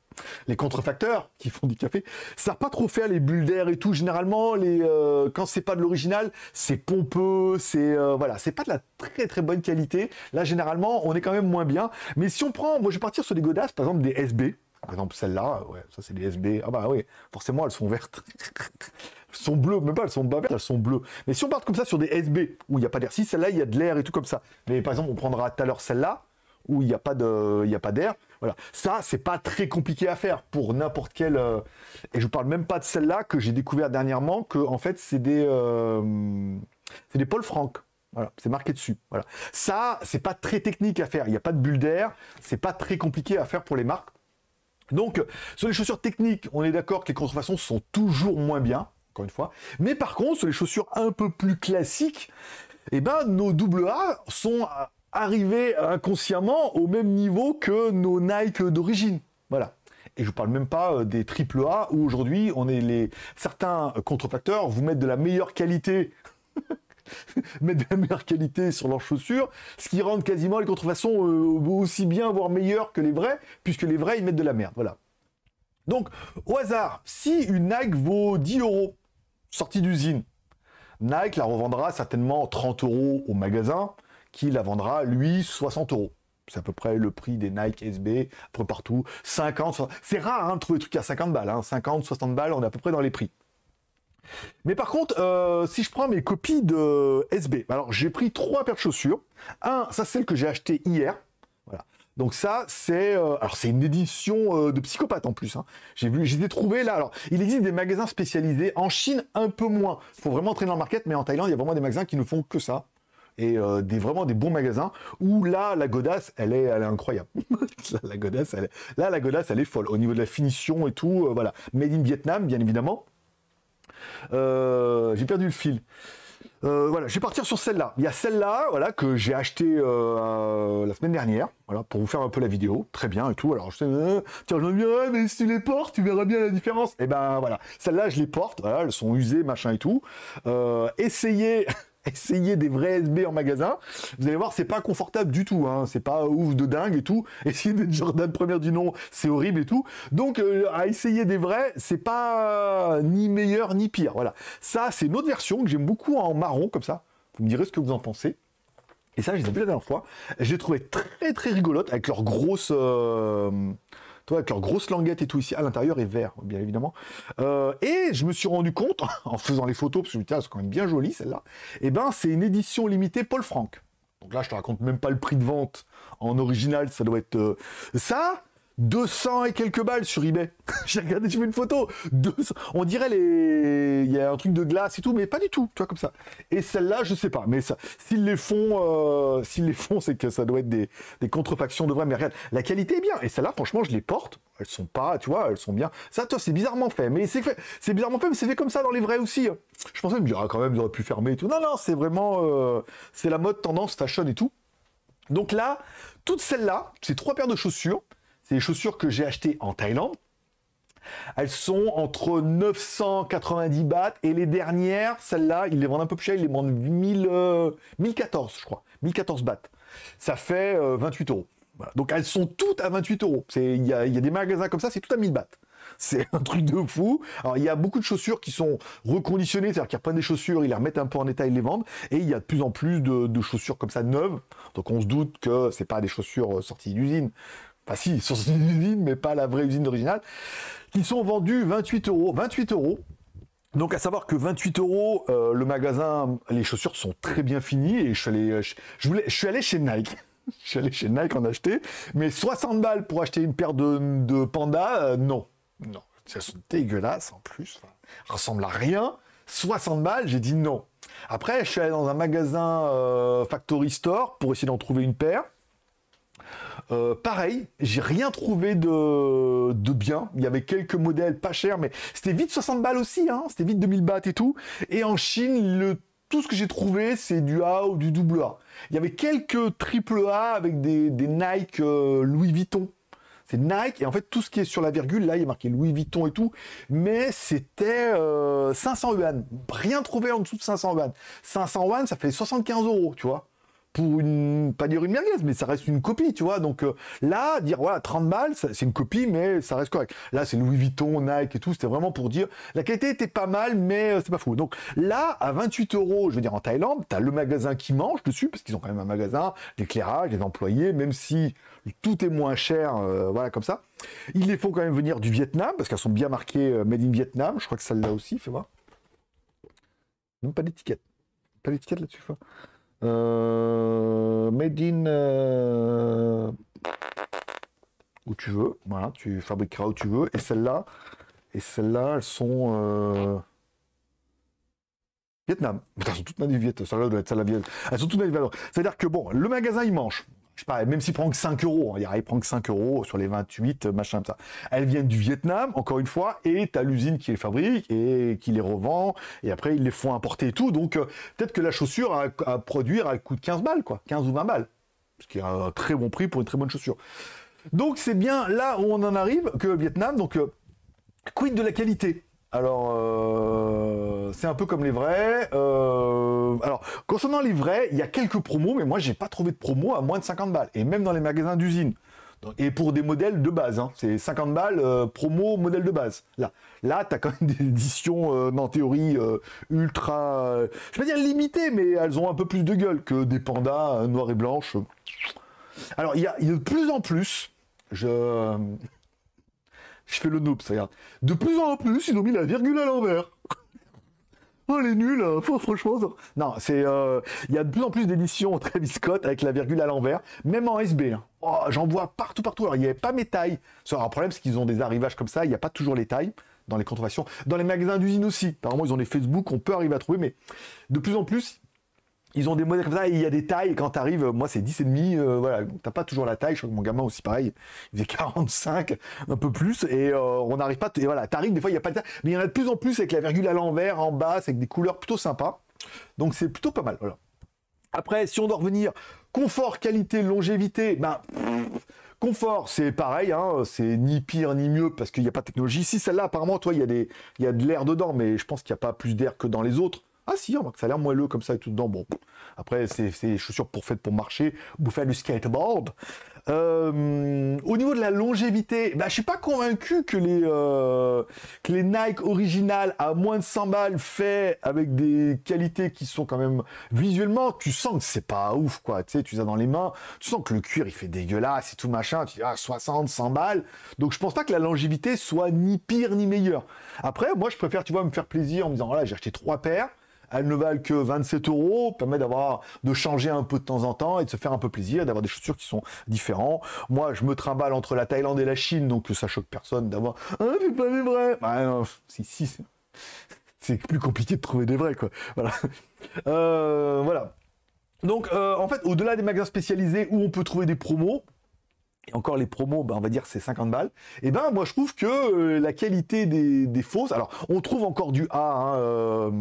Les contrefacteurs qui font du café savent pas trop faire les bulles d'air et tout. Généralement, les, euh, quand c'est pas de l'original, c'est pompeux, c'est euh, voilà, c'est pas de la très très bonne qualité. Là, généralement, on est quand même moins bien. Mais si on prend, moi je vais partir sur des godasses, par exemple des S B. Par exemple, celle-là, ouais, ça c'est des S B. Ah bah oui, forcément, elles sont vertes. Elles sont bleues, même pas, elles sont pas vertes, elles sont bleues. Mais si on part comme ça sur des S B, où il n'y a pas d'air, si celle-là, il y a de l'air et tout comme ça. Mais par exemple, on prendra tout à l'heure celle-là, où il n'y a pas d'air. Voilà. Ça, c'est pas très compliqué à faire pour n'importe quel... Euh... Et je vous parle même pas de celle-là que j'ai découvert dernièrement, que en fait, c'est des, euh... c'est des Paul Frank. Voilà, c'est marqué dessus. Voilà. Ça, c'est pas très technique à faire. Il n'y a pas de bulle d'air. C'est pas très compliqué à faire pour les marques. Donc, sur les chaussures techniques, on est d'accord que les contrefaçons sont toujours moins bien, encore une fois. Mais par contre, sur les chaussures un peu plus classiques, eh ben, nos double A sont... arriver inconsciemment au même niveau que nos Nike d'origine. Voilà. Et je vous parle même pas des triple A où aujourd'hui on est les certains contrefacteurs vous mettent de la meilleure qualité mettent de la meilleure qualité sur leurs chaussures, ce qui rend quasiment les contrefaçons aussi bien voire meilleures que les vrais, puisque les vrais ils mettent de la merde. Voilà. Donc au hasard, si une Nike vaut dix euros sortie d'usine, Nike la revendra certainement trente euros au magasin, qui la vendra, lui, soixante euros. C'est à peu près le prix des Nike S B, à peu près partout, cinquante, soixante... C'est rare, hein, de trouver des trucs à cinquante balles, hein. cinquante, soixante balles, on est à peu près dans les prix. Mais par contre, euh, si je prends mes copies de S B, alors j'ai pris trois paires de chaussures. Un, ça, c'est celle que j'ai achetée hier. Voilà. Donc ça, c'est... Euh... Alors, c'est une édition euh, de psychopathe, en plus. Hein. J'ai vu, j'ai trouvé, là... Alors, il existe des magasins spécialisés. En Chine, un peu moins. Il faut vraiment traîner dans le market, mais en Thaïlande, il y a vraiment des magasins qui ne font que ça. Et euh, des, vraiment des bons magasins où là la godasse elle est, elle est incroyable. là, la godasse, elle est, là la godasse elle est folle au niveau de la finition et tout, euh, voilà. Made in Vietnam bien évidemment. Euh, j'ai perdu le fil. Euh, voilà, je vais partir sur celle-là. Il y a celle-là, voilà, que j'ai acheté euh, la semaine dernière, voilà, pour vous faire un peu la vidéo, très bien et tout. Alors je sais, euh, tiens, je me dis, ah, mais si tu les portes, tu verras bien la différence. Et ben voilà, celle-là je les porte, voilà, elles sont usées, machin et tout. Euh, essayez. Essayez des vrais S B en magasin, vous allez voir, c'est pas confortable du tout, hein. C'est pas ouf de dingue et tout. Essayer des Jordan première du nom, c'est horrible et tout. Donc, euh, à essayer des vrais, c'est pas ni meilleur ni pire, voilà. Ça, c'est une autre version que j'aime beaucoup en marron, comme ça. Vous me direz ce que vous en pensez. Et ça, je les ai vu la dernière fois. Je les trouvais très, très rigolotes avec leurs grosses... Euh... Toi, avec leur grosse languette et tout ici, à l'intérieur est vert, bien évidemment. Euh, et je me suis rendu compte, en faisant les photos, parce que putain, c'est quand même bien joli celle-là, et eh ben c'est une édition limitée Paul Frank. Donc là, je te raconte même pas le prix de vente en original, ça doit être euh, ça, deux cents et quelques balles sur eBay. J'ai regardé, j'ai vu une photo, deux cents... on dirait les, il y a un truc de glace et tout, mais pas du tout, tu vois comme ça. Et celle-là, je sais pas, mais ça, s'ils les font, euh, s'ils les font, c'est que ça doit être des, des contrefactions de vrai. Mais regarde, la qualité est bien. Et celle-là, franchement, je les porte. Elles sont pas, tu vois, elles sont bien. Ça, toi, c'est bizarrement fait. Mais c'est fait, c'est bizarrement fait, mais c'est fait comme ça dans les vrais aussi. Je pensais me dire, ah, quand même, ils auraient pu fermer et tout. Non, non, c'est vraiment... Euh, c'est la mode, tendance, fashion et tout. Donc là, toutes celles-là, ces trois paires de chaussures, c'est des chaussures que j'ai achetées en Thaïlande. Elles sont entre neuf cent quatre-vingt-dix bahts et les dernières, celles-là, ils les vendent un peu plus cher, ils les vendent mille, euh, mille quatorze, je crois. mille quatorze bahts. Ça fait euh, vingt-huit euros. Voilà. Donc elles sont toutes à vingt-huit euros. Il y, y a des magasins comme ça, c'est tout à mille bahts. C'est un truc de fou. Alors, il y a beaucoup de chaussures qui sont reconditionnées, c'est-à-dire qu'ils reprennent des chaussures, ils les remettent un peu en état, ils les vendent. Et il y a de plus en plus de, de chaussures comme ça neuves. Donc, on se doute que c'est pas des chaussures sorties d'usine. Enfin, si, sorties d'usine, mais pas la vraie usine originale. Qui sont vendues vingt-huit euros. vingt-huit euros. Donc, à savoir que vingt-huit euros, euh, le magasin, les chaussures sont très bien finies. Et je suis allé, je, je voulais, je suis allé chez Nike. Je suis allé chez Nike en acheter. Mais soixante balles pour acheter une paire de, de Panda, euh, non. Non, elles sont dégueulasses en plus, enfin, ressemblent à rien, soixante balles, j'ai dit non. Après, je suis allé dans un magasin euh, Factory Store pour essayer d'en trouver une paire. Euh, pareil, j'ai rien trouvé de, de bien, il y avait quelques modèles pas chers, mais c'était vite soixante balles aussi, hein. C'était vite deux mille bahts et tout. Et en Chine, le... tout ce que j'ai trouvé, c'est du A ou du double A. Il y avait quelques triple A avec des, des Nike euh, Louis Vuitton. C'est Nike, et en fait, tout ce qui est sur la virgule, là, il y a marqué Louis Vuitton et tout, mais c'était euh, cinq cents yuan. Rien trouvé en dessous de cinq cents yuan. cinq cents yuan, ça fait soixante-quinze euros, tu vois. Pour une, pas dire une merguez, mais ça reste une copie, tu vois. Donc euh, là, dire, voilà, trente balles, c'est une copie, mais ça reste correct. Là, c'est Louis Vuitton, Nike et tout, c'était vraiment pour dire, la qualité était pas mal, mais euh, c'est pas fou. Donc là, à vingt-huit euros, je veux dire, en Thaïlande, t'as le magasin qui mange dessus, parce qu'ils ont quand même un magasin, l'éclairage, les employés, même si tout est moins cher, euh, voilà, comme ça. Ils les font quand même venir du Vietnam, parce qu'elles sont bien marquées euh, Made in Vietnam, je crois que celle-là aussi, fais voir. Même pas d'étiquette. Pas d'étiquette là-dessus, quoi. Euh, made in euh, où tu veux, voilà, tu fabriqueras où tu veux. Et celles-là, et celles-là, elles sont euh, Vietnam. Elles sont toutes made in Vietnam. Celles-là doivent être celles-là Vietnam. Elles sont toutes made in Vietnam. C'est-à-dire que bon, le magasin il mange. Je sais pas, même s'il prend que cinq euros, hein, il prend que cinq euros sur les vingt-huit, machin, comme ça. Elles viennent du Vietnam, encore une fois, et t'as l'usine qui les fabrique et qui les revend, et après, ils les font importer et tout. Donc, euh, peut-être que la chaussure à, à produire, elle coûte quinze balles, quoi, quinze ou vingt balles. Ce qui est un très bon prix pour une très bonne chaussure. Donc, c'est bien là où on en arrive que le Vietnam, donc, euh, quid de la qualité? Alors, euh, c'est un peu comme les vrais. Euh, alors, concernant les vrais, il y a quelques promos, mais moi, j'ai pas trouvé de promo à moins de cinquante balles. Et même dans les magasins d'usine. Et pour des modèles de base, hein, c'est cinquante balles, euh, promo, modèle de base. Là, là tu as quand même des éditions, euh, en théorie, euh, ultra... Euh, je vais pas dire limitées, mais elles ont un peu plus de gueule que des pandas euh, noirs et blanches. Alors, il y a, y a de plus en plus... Je... Je fais le noob, ça regarde. De plus en plus, ils ont mis la virgule à l'envers. Oh, les nuls, hein. Franchement. Ça... Non, c'est. Il euh, y a de plus en plus d'éditions Travis Scott avec la virgule à l'envers, même en S B. Hein. Oh, j'en vois partout, partout. Alors, il n'y avait pas mes tailles. C'est un problème, c'est qu'ils ont des arrivages comme ça, il n'y a pas toujours les tailles dans les controversions. Dans les magasins d'usine aussi. Apparemment, ils ont des Facebook, on peut arriver à trouver, mais de plus en plus. Ils ont des modèles comme ça, il y a des tailles, et quand tu arrives, moi c'est dix et demi, euh, voilà, t'as pas toujours la taille, je crois que mon gamin aussi pareil, il faisait quarante-cinq, un peu plus, et euh, on n'arrive pas, et voilà, t'arrives, des fois il n'y a pas de taille, mais il y en a de plus en plus avec la virgule à l'envers, en bas, avec des couleurs plutôt sympas, donc c'est plutôt pas mal, voilà. Après, si on doit revenir, confort, qualité, longévité, ben... Confort, c'est pareil, hein, c'est ni pire ni mieux parce qu'il n'y a pas de technologie. Si celle-là, apparemment, toi, il y a des, il y a de l'air dedans, mais je pense qu'il n'y a pas plus d'air que dans les autres. Ah si, on voit que ça a l'air moelleux comme ça et tout dedans. Bon, après, c'est des chaussures pour faites pour marcher ou faire du skateboard. Euh, au niveau de la longévité, bah, je suis pas convaincu que les euh, que les Nike originales à moins de cent balles fait avec des qualités qui sont quand même visuellement, tu sens que c'est pas ouf quoi. Tu sais, tu les as dans les mains, tu sens que le cuir il fait dégueulasse et tout machin. Tu dis ah soixante, cent balles. Donc je pense pas que la longévité soit ni pire ni meilleure. Après, moi je préfère, tu vois, me faire plaisir en me disant voilà, j'ai acheté trois paires. Elles ne valent que vingt-sept euros, permet d'avoir de changer un peu de temps en temps et de se faire un peu plaisir, d'avoir des chaussures qui sont différentes. Moi, je me trimballe entre la Thaïlande et la Chine, donc ça choque personne d'avoir « Ah, c'est pas des vrais !» Bah non, si, si, c'est plus compliqué de trouver des vrais, quoi. Voilà. Euh, voilà. Donc, euh, en fait, au-delà des magasins spécialisés où on peut trouver des promos, et encore les promos, ben on va dire c'est cinquante balles. Et ben moi je trouve que euh, la qualité des, des fausses, alors on trouve encore du A, hein, euh,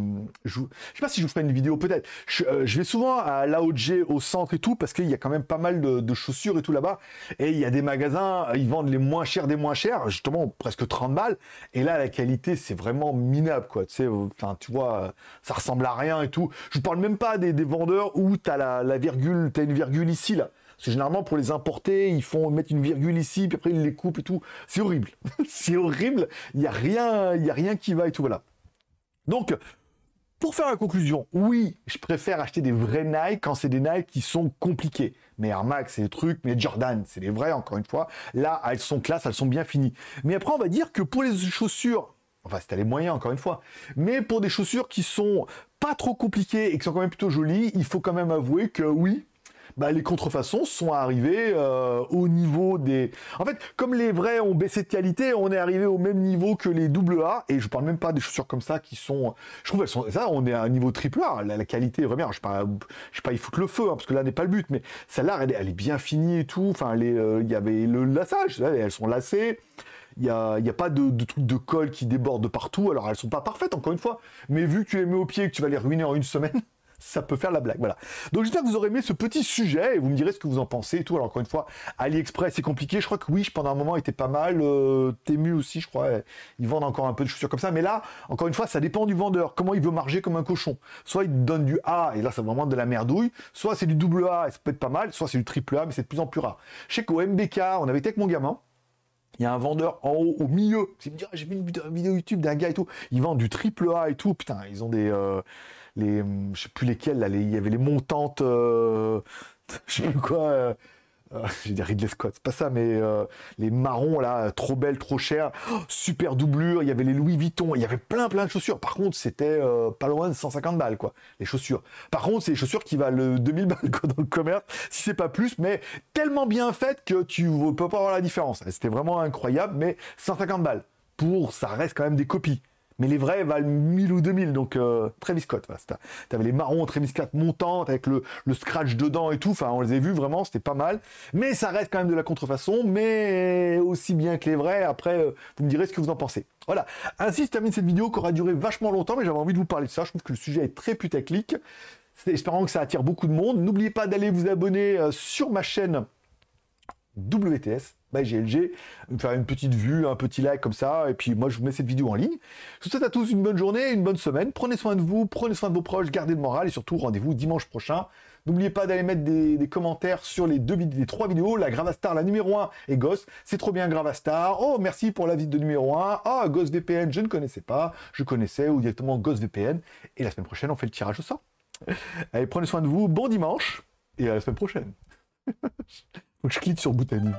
je ne sais pas si je vous ferai une vidéo, peut-être. Je, euh, je vais souvent à l'A O G, au centre et tout, parce qu'il y a quand même pas mal de, de chaussures et tout là-bas. Et il y a des magasins, ils vendent les moins chers des moins chers, justement, presque trente balles. Et là, la qualité, c'est vraiment minable, quoi. Tu sais, enfin, tu vois, ça ressemble à rien et tout. Je vous parle même pas des, des vendeurs où tu as la, la virgule, tu as une virgule ici, là. Parce que généralement, pour les importer, ils font mettre une virgule ici, puis après, ils les coupent et tout. C'est horrible. C'est horrible. Il n'y a rien, il y a rien qui va et tout, voilà. Donc, pour faire la conclusion, oui, je préfère acheter des vrais Nike quand c'est des Nike qui sont compliqués. Mais Air Max, c'est des trucs, mais Jordan, c'est les vrais, encore une fois. Là, elles sont classe, elles sont bien finies. Mais après, on va dire que pour les chaussures, enfin, c'était les moyens, encore une fois, mais pour des chaussures qui sont pas trop compliquées et qui sont quand même plutôt jolies, il faut quand même avouer que oui, bah, les contrefaçons sont arrivées euh, au niveau des... En fait, comme les vrais ont baissé de qualité, on est arrivé au même niveau que les double A, et je parle même pas des chaussures comme ça qui sont... Je trouve, elles sont... ça, on est à un niveau triple A, la, la qualité est vraiment... Je sais pas, je sais pas, ils foutent le feu, hein, parce que là, n'est pas le but, mais celle-là, elle, elle est bien finie et tout, enfin, il euh, y avait le laçage, là, elles sont lacées... Il n'y a, a pas de, de trucs de colle qui débordent de partout, alors elles sont pas parfaites, encore une fois, mais vu que tu les mets au pied et que tu vas les ruiner en une semaine, ça peut faire la blague, voilà. Donc j'espère que vous aurez aimé ce petit sujet, et vous me direz ce que vous en pensez et tout. Alors encore une fois, AliExpress, c'est compliqué, je crois que Wish, pendant un moment, était pas mal, euh, Temu aussi, je crois, ils vendent encore un peu de chaussures comme ça, mais là, encore une fois, ça dépend du vendeur, comment il veut marger comme un cochon. Soit il te donne du A, et là, c'est vraiment de la merdouille, soit c'est du double A, et ça peut être pas mal, soit c'est du triple A, mais c'est de plus en plus rare. Je sais qu'au M B K, on avait été avec mon gamin, il y a un vendeur en haut, au milieu. Il me dit, ah, j'ai vu une vidéo YouTube d'un gars et tout. Ils vendent du triple A et tout. Putain, ils ont des... Euh, les, je sais plus lesquels, là. Les, il y avait les montantes... Euh, je sais plus quoi... Euh, euh, j'ai des Ridley Scott, c'est pas ça, mais... Euh, les marrons, là, trop belles, trop chères. Oh, super doublure. Il y avait les Louis Vuitton. Il y avait plein, plein de chaussures. Par contre, c'était euh, pas loin de cent cinquante balles, quoi. Les chaussures. Par contre, c'est les chaussures qui valent deux mille balles, quoi, dans le commerce. Si c'est pas plus, mais tellement bien faites que tu ne peux pas voir la différence. C'était vraiment incroyable, mais cent cinquante balles. Pour, ça reste quand même des copies. Mais les vrais valent mille ou deux mille, donc euh, Travis Scott. Enfin, t'avais les marrons Travis Scott montantes avec le, le scratch dedans et tout. Enfin, on les a vus vraiment, c'était pas mal. Mais ça reste quand même de la contrefaçon, mais aussi bien que les vrais. Après, euh, vous me direz ce que vous en pensez. Voilà. Ainsi, je termine cette vidéo qui aura duré vachement longtemps, mais j'avais envie de vous parler de ça. Je trouve que le sujet est très putaclic. Espérant que ça attire beaucoup de monde. N'oubliez pas d'aller vous abonner euh, sur ma chaîne W T S by G L G, faire une petite vue, un petit like comme ça, et puis moi je vous mets cette vidéo en ligne. Je vous souhaite à tous une bonne journée, une bonne semaine, prenez soin de vous, prenez soin de vos proches, gardez le moral, et surtout rendez-vous dimanche prochain. N'oubliez pas d'aller mettre des, des commentaires sur les, deux, les trois vidéos, la Gravastar, la numéro un, et Ghost, c'est trop bien Gravastar, oh merci pour la visite de numéro un, ah Ghost V P N, je ne connaissais pas, je connaissais, ou directement Ghost V P N, et la semaine prochaine on fait le tirage au sort. Allez, prenez soin de vous, bon dimanche, et à la semaine prochaine. Je clique sur Boutani.